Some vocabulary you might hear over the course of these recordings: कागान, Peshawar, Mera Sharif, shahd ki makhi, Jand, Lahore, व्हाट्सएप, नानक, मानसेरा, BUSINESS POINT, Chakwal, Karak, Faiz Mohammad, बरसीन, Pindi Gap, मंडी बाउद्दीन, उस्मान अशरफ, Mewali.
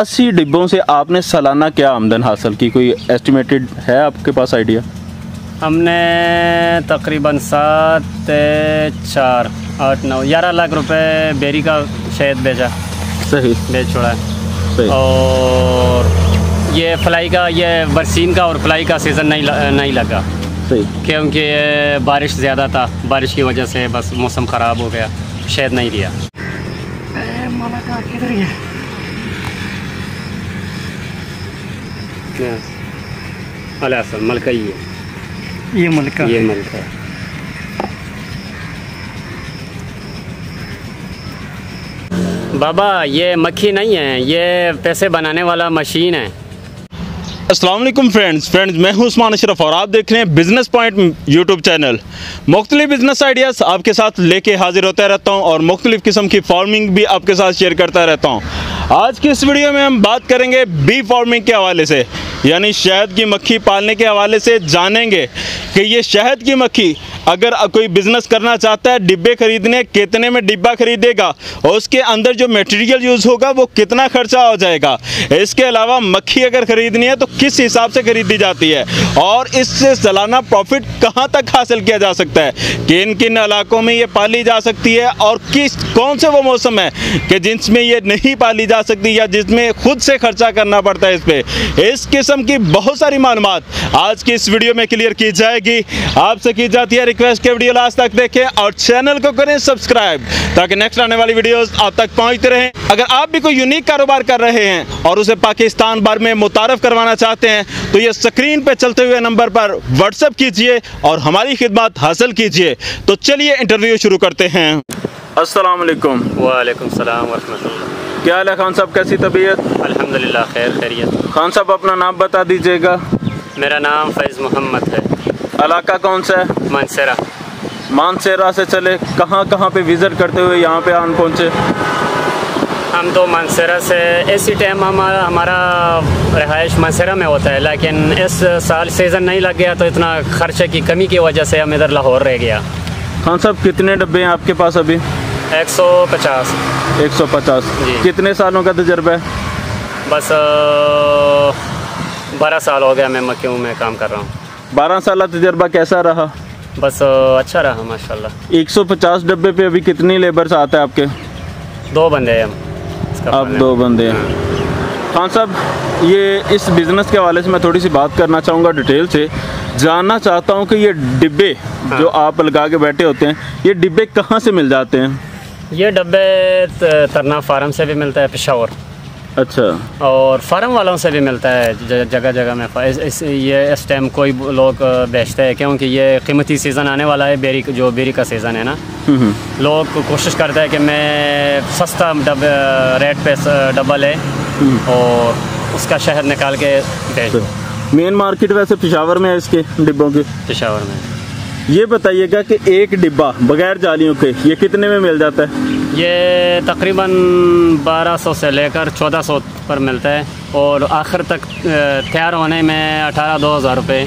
80 डिब्बों से आपने सालाना क्या आमदन हासिल की, कोई एस्टिमेटेड है आपके पास आइडिया? हमने तकरीबन 7, 4, 8, 9, 11 लाख रुपए बेरी का शहद बेचा, सही बेच छोड़ा है। और ये फ्लाई का, ये बरसीन का और फ्लाई का सीज़न नहीं लगा, सही, क्योंकि बारिश ज़्यादा था, बारिश की वजह से बस मौसम ख़राब हो गया, शहद नहीं दिया। मलका ही है, ये मलका, ये मलका है। बाबा ये मक्खी नहीं है, ये पैसे बनाने वाला मशीन है। अस्सलाम वालेकुम फ्रेंड्स, मैं हूं उस्मान अशरफ और आप देख रहे हैं बिज़नेस पॉइंट यूट्यूब चैनल। मुख्तलिफ बिज़नेस आइडियाज़ आपके साथ लेके हाजिर होता रहता हूं और मुख्तलिफ किस्म की फार्मिंग भी आपके साथ शेयर करता रहता हूं। आज की इस वीडियो में हम बात करेंगे बी फार्मिंग के हवाले से, यानी शहद की मक्खी पालने के हवाले से जानेंगे कि ये शहद की मक्खी अगर कोई बिज़नेस करना चाहता है, डिब्बे खरीदने कितने में डिब्बा खरीदेगा और उसके अंदर जो मटेरियल यूज़ होगा वो कितना खर्चा हो जाएगा। इसके अलावा मक्खी अगर खरीदनी है तो किस हिसाब से खरीदी जाती है और इससे सालाना प्रॉफिट कहाँ तक हासिल किया जा सकता है, किन किन इलाकों में ये पाली जा सकती है और कौन से वो मौसम है कि जिसमें ये नहीं पाली जा सकती या जिसमें खुद से खर्चा करना पड़ता है। इस पर इस किस्म की बहुत सारी मालूमात आज की इस वीडियो में क्लियर की जाएगी। आपसे की जाती है रिक्वेस्ट के वीडियो लास्ट तक देखें और चैनल को करें सब्सक्राइब ताकि नेक्स्ट आने वाली वीडियोस आप तक पहुंचते रहें। अगर आप भी कोई यूनिक कारोबार कर रहे हैं और उसे पाकिस्तान भर में मुतारफ करवाना चाहते हैं तो ये स्क्रीन पर चलते हुए नंबर पर व्हाट्सएप कीजिए और हमारी खिदमत हासिल कीजिए। तो चलिए इंटरव्यू शुरू करते हैं। अस्सलाम वालेकुम। वालेकुम सलाम व रहमतुल्लाह। क्या हाल है खान साहब, कैसी तबीयत? अल्हम्दुलिल्लाह खैर खैरियत। खान साहब अपना नाम बता दीजिएगा। मेरा नाम फैज़ मोहम्मद है। इलाका कौन सा है? मानसेरा। मानसेरा से चले, कहाँ कहाँ पे विज़िट करते हुए यहाँ पे आन पहुँचे? हम तो मानसेरा से इसी टाइम हमारा रहायश मानसेरा में होता है, लेकिन इस साल सीज़न नहीं लग गया तो इतना खर्चे की कमी की वजह से हम इधर लाहौर रह गया। खान साहब कितने डब्बे हैं आपके पास अभी? 150। 150 कितने सालों का तजर्बा है? बस 12 साल हो गया मैं मक्खियों में काम कर रहा हूँ। 12 साल का तजर्बा कैसा रहा? बस अच्छा रहा माशाल्लाह। 150 डब्बे पे अभी कितनी लेबर्स आते हैं आपके? 2 बंदे हैं हम। आप 2 बंदे हैं। खान साहब ये इस बिज़नेस के हवाले से मैं थोड़ी सी बात करना चाहूँगा, डिटेल से जानना चाहता हूँ कि ये डिब्बे जो आप लगा के बैठे होते हैं, ये डिब्बे कहाँ से मिल जाते हैं? ये डब्बे तरना फार्म से भी मिलता है, पेशावर। अच्छा। और फार्म वालों से भी मिलता है जगह जगह में। इस टाइम कोई लोग बेचते हैं क्योंकि ये कीमती सीज़न आने वाला है, बेरी जो बेरी का सीज़न है ना, लोग कोशिश करते हैं कि मैं सस्ता रेट पे डब्बा ले और उसका शहद निकाल के बेच। मेन मार्केट वैसे पेशावर में है इसके डिब्बों के, पेशावर में। ये बताइएगा कि एक डिब्बा बगैर जालियों के ये कितने में मिल जाता है? ये तकरीबन 1200 से लेकर 1400 पर मिलता है और आखिर तक तैयार होने में 18-2000 रुपये।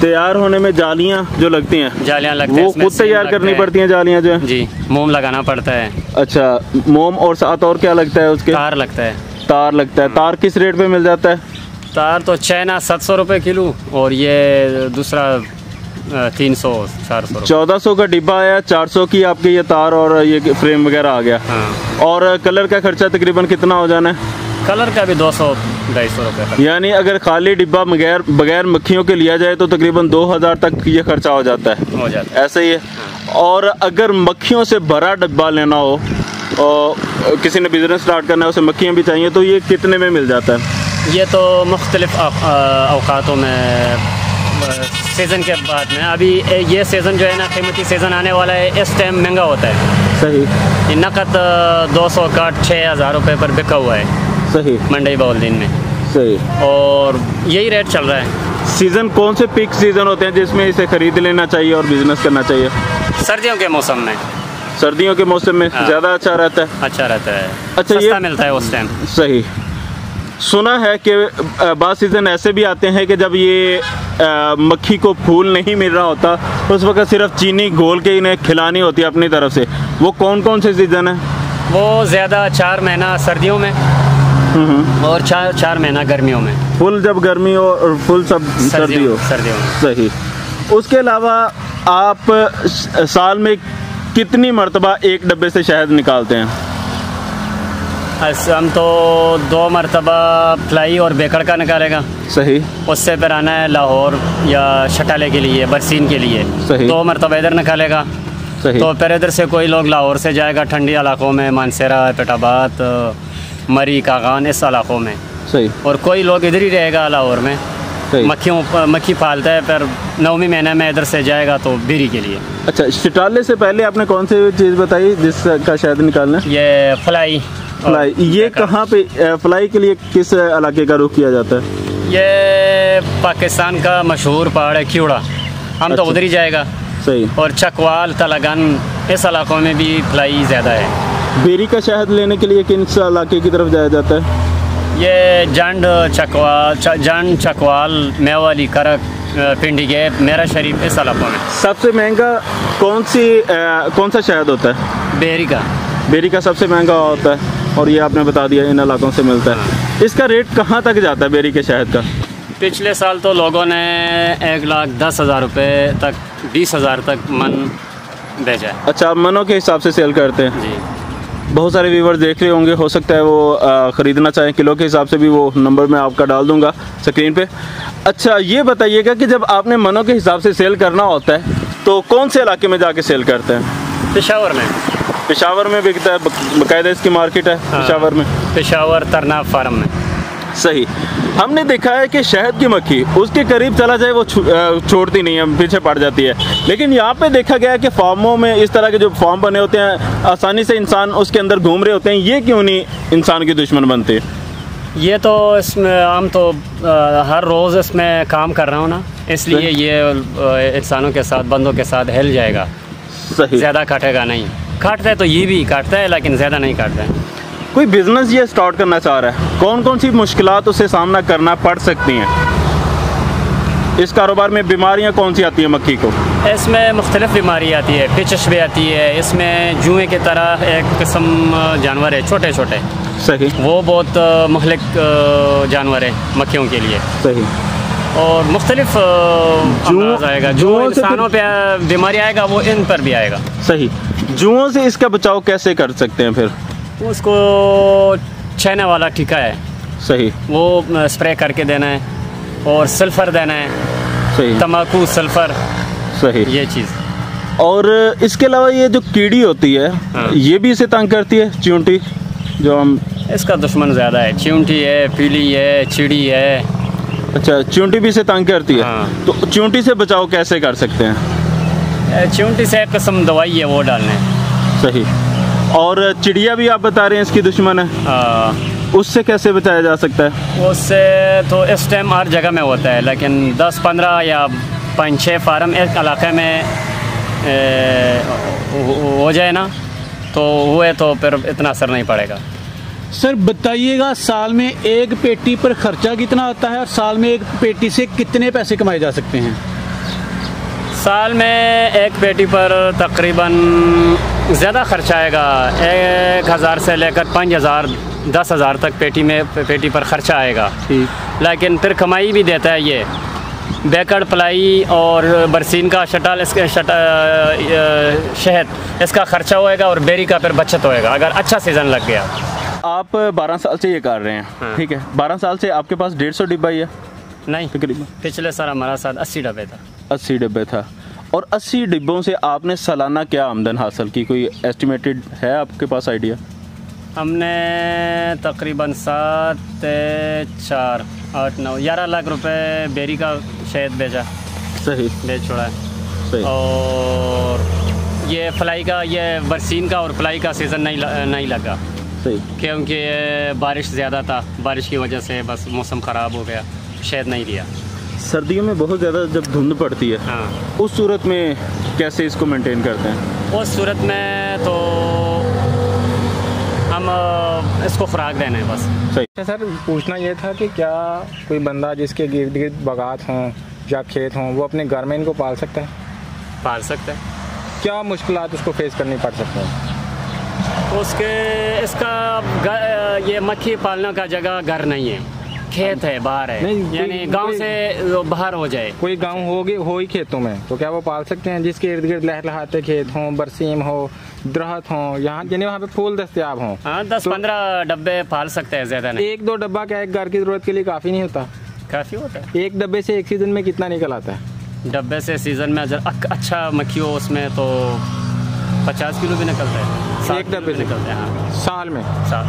तैयार होने में जालियाँ जो लगती हैं, जालियाँ लगती हैं वो खुद तैयार करनी पड़ती हैं जालियाँ जो? जी, मोम लगाना पड़ता है। अच्छा, मोम और साथ और क्या लगता है उसके? तार लगता है। तार लगता है। तार किस रेट पे मिल जाता है? तार तो चाइना 700 रुपये किलो और ये दूसरा 300-400। 1400 का डिब्बा आया, 400 की आपके ये तार और ये फ्रेम वगैरह आ गया। हाँ। और कलर का खर्चा तकरीबन कितना हो जाना है? कलर का भी 200-250 रुपये। यानी अगर खाली डिब्बा बगैर मक्खियों के लिया जाए तो तकरीबन 2000 तक ये खर्चा हो जाता है, ऐसे ही है। हाँ। और अगर मक्खियों से भरा डिब्बा लेना हो और किसी ने बिजनेस स्टार्ट करना है, उसे मक्खियाँ भी चाहिए, तो ये कितने में मिल जाता है? ये तो मुख्तलिफ अवकातों में, सीज़न के बाद में। अभी ये सीज़न जो है ना, कीमती सीज़न आने वाला है, इस टाइम महंगा होता है। सही। नकद 200 का 6000 रुपये पर बिका हुआ है। सही। मंडी बाउद्दीन में। सही। और यही रेट चल रहा है। सीज़न कौन से पीक सीज़न होते हैं जिसमें इसे ख़रीद लेना चाहिए और बिज़नेस करना चाहिए? सर्दियों के मौसम में। सर्दियों के मौसम में ज़्यादा अच्छा रहता है। अच्छा रहता है। अच्छा, ये मिलता है उस टाइम। सही। सुना है कि बाद सीज़न ऐसे भी आते हैं कि जब ये मक्खी को फूल नहीं मिल रहा होता, उस वक्त सिर्फ चीनी घोल के इन्हें खिलानी होती है अपनी तरफ से। वो कौन कौन से सीज़न है? वो ज़्यादा 4 महीना सर्दियों में और चार महीना गर्मियों में फुल, जब गर्मी हो और फुल सब सर्दी हो। सर्दियों में सही। उसके अलावा आप साल में कितनी मरतबा एक डब्बे से शहद निकालते हैं? हम तो 2 मरतबा फ्लाई और बेकड़ का निकालेगा। सही। उससे फिर आना है लाहौर या शटाले के लिए, बरसीन के लिए। सही। 2 मरतबा इधर निकालेगा। सही। तो फिर इधर से कोई लोग लाहौर से जाएगा ठंडी इलाकों में, मानसेरा, पेटाबाद, मरी, कागान, इस इलाकों में। सही। और कोई लोग इधर ही रहेगा लाहौर में, मक्खी पालता है, पर 9वें महीने में इधर से जाएगा तो बीरी के लिए। अच्छा, शटाले से पहले आपने कौन सी चीज़ बताई जिसका शहद निकालना? ये फ्लाई। फ्लाई, ये कहाँ पे, फ्लाई के लिए किस इलाके का रुख किया जाता है? ये पाकिस्तान का मशहूर पहाड़ है क्यूड़ा, हम तो उधर ही जाएगा। सही। और चकवाल, तलागंज, इस इलाकों में भी फ्लाई ज़्यादा है। बेरी का शहद लेने के लिए किन से इलाके की तरफ जाया जाता है? ये जंड, चकवाल, जंड, चकवाल, मेवाली, करक, पिंडी गैप, मेरा शरीफ, इस इलाकों में। सबसे महंगा कौन सा शहद होता है? बेरी का। बेरी का सबसे महंगा होता है, और ये आपने बता दिया इन इलाकों से मिलता है। इसका रेट कहाँ तक जाता है बेरी के शहद का? पिछले साल तो लोगों ने 1,10,000 रुपये तक, 20,000 तक मन भेजा है। अच्छा, आप मनों के हिसाब से सेल करते हैं? जी। बहुत सारे व्यूवर्स देख रहे होंगे, हो सकता है वो ख़रीदना चाहें। किलो के हिसाब से भी वो नंबर मैं आपका डाल दूँगा स्क्रीन पर। अच्छा, ये बताइएगा कि जब आपने मनों के हिसाब से सेल करना होता है तो कौन से इलाके में जाके सेल करते हैं? पेशावर में। पेशावर में बिकता है, बाकायदा इसकी मार्केट है। हाँ, पेशावर में, पेशावर तरना फार्म में। सही। हमने देखा है कि शहद की मक्खी उसके करीब चला जाए वो छोड़ती नहीं है, पीछे पड़ जाती है। लेकिन यहाँ पे देखा गया है कि फार्मों में इस तरह के जो फार्म बने होते हैं, आसानी से इंसान उसके अंदर घूम रहे होते हैं। ये क्यों नहीं इंसान के दुश्मन बनते? ये तो इसमें हम तो हर रोज़ इसमें काम कर रहा हूँ ना, इसलिए ये इंसानों के साथ, बंदों के साथ हिल जाएगा। सही। ज़्यादा काटेगा नहीं, काटता है तो ये भी काटता है लेकिन ज़्यादा नहीं काटता है। कोई बिज़नेस ये स्टार्ट करना चाह रहा है, कौन कौन सी मुश्किलात उसे सामना करना पड़ सकती हैं? इस कारोबार में बीमारियां कौन सी आती हैं मक्खी को? इसमें मुख्तलिफ बीमारी आती है, पिचश भी आती है। इसमें जुए की तरह एक किस्म जानवर है, छोटे छोटे। सही। वो बहुत मुहलिक जानवर है मक्खियों के लिए। सही। और मुख्तलिफ आएगा, जुओं इंसानों पर बीमारी आएगा, वो इन पर भी आएगा। सही। जुओं से इसका बचाव कैसे कर सकते हैं फिर? उसको छहने वाला टीका है। सही। वो स्प्रे करके देना है और सल्फ़र देना है। सही। तम्बाकू, सल्फ़र। सही। ये चीज़। और इसके अलावा ये जो कीड़ी होती है। हाँ। ये भी इसे तंग करती है, चींटी, जो हम इसका दुश्मन ज़्यादा है। चींटी है, पीली है, चिड़ी है। अच्छा, चींटी भी इसे तंग करती है। हाँ। तो चींटी से बचाव कैसे कर सकते हैं? चींटी से एक किस्म दवाई है, वो डालने। सही। और चिड़िया भी आप बता रहे हैं इसकी दुश्मन है। हाँ। उससे कैसे बचाया जा सकता है? उससे तो इस टाइम हर जगह में होता है, लेकिन 10-15 या 5-6 फार्म एक इलाके में हो जाए ना तो हुए तो फिर इतना असर नहीं पड़ेगा। सर बताइएगा, साल में एक पेटी पर खर्चा कितना आता है और साल में एक पेटी से कितने पैसे कमाए जा सकते हैं? साल में एक पेटी पर तकरीबन ज़्यादा खर्चा आएगा, 1,000 से लेकर 5,000, 10,000 तक पेटी पर खर्चा आएगा। ठीक। लेकिन फिर कमाई भी देता है ये। बेकड़, प्लाई और बरसीन का शहद, इसका खर्चा होएगा और बेरी का फिर बचत होएगा अगर अच्छा सीज़न लग गया। आप 12 साल से ये कर रहे हैं? ठीक है। 12 साल से आपके पास 150 डिब्बा ही है? नहीं, तकरीबन पिछले साल हमारा साथ 80 डब्बे था। 80 डब्बे था। और 80 डिब्बों से आपने सालाना क्या आमदन हासिल की, कोई एस्टिमेटेड है आपके पास आइडिया? हमने तकरीबन 7-4-8-9-11 लाख रुपए बेरी का शहद बेचा। सही। बेच छोड़ा है। सही। और ये फ्लाई का, ये बरसीन का और फ्लाई का सीज़न नहीं लगा। सही। क्योंकि बारिश ज़्यादा था, बारिश की वजह से बस मौसम ख़राब हो गया, शहद नहीं दिया। सर्दियों में बहुत ज़्यादा जब धुंध पड़ती है। हाँ। उस सूरत में कैसे इसको मेंटेन करते हैं? उस सूरत में तो हम इसको खुराक देना है बस। सही। सर पूछना ये था कि क्या कोई बंदा जिसके गिर्द गिर्द बगात हों या खेत हों, वो अपने घर में इनको पाल सकता है? पाल सकता है। क्या मुश्किलात उसको फेस करनी पड़ सकती है? उसके इसका ये मक्खी पालने का जगह घर नहीं है, खेत है, बाहर है, यानी गांव से बाहर हो जाए। कोई गांव हो ही खेतों में तो क्या वो पाल सकते हैं जिसके इर्द गिर्द लहलहाते खेत हों, बरसीम हो, दरख्त हो, यहाँ यानी वहाँ पे फूल दस्तियाब हों। हाँ, 10-15 डब्बे पाल सकते हैं, ज्यादा नहीं। 1-2 डब्बा क्या एक घर की जरूरत के लिए काफी नहीं होता? काफी होता है। एक डब्बे से एक सीजन में कितना निकल आता है? डब्बे से सीजन में अगर अच्छा मक्खी हो उसमें तो 50 किलो भी निकलता है। एक डब्बे निकलते हैं साल में?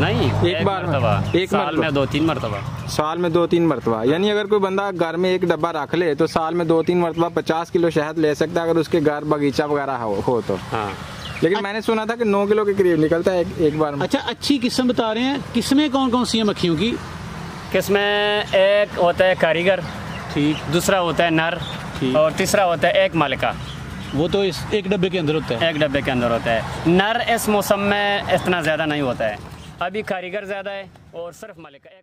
नहीं, एक बार में, एक साल में 2-3 मरतबा। साल में 2-3 मरतबा, यानी अगर कोई बंदा घर में एक डब्बा रख ले तो साल में 2-3 मरतबा 50 किलो शहद ले सकता है, अगर उसके घर बगीचा वगैरह हो तो। हाँ, लेकिन मैंने सुना था कि 9 किलो के करीब निकलता है एक बार में। अच्छा, अच्छी किस्म बता रहे हैं, किस्में कौन कौन सी है मक्खियों की? किस्में एक होता है कारीगर, ठीक, दूसरा होता है नर, और तीसरा होता है एक मालिका। वो तो इस एक डब्बे के अंदर होता है। एक डब्बे के अंदर होता है। नर इस मौसम में इतना ज़्यादा नहीं होता है, अभी कारीगर ज़्यादा है और सिर्फ मालिका एक